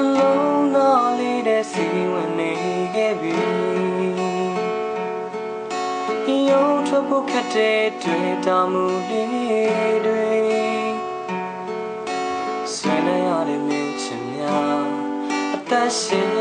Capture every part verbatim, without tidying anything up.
alone only to see when they gave you. Your trouble cut it to a damn Sweet I ought to mention ya. At that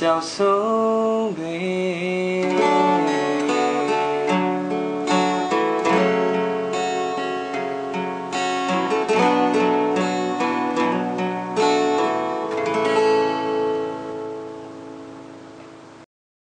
Chào sông về.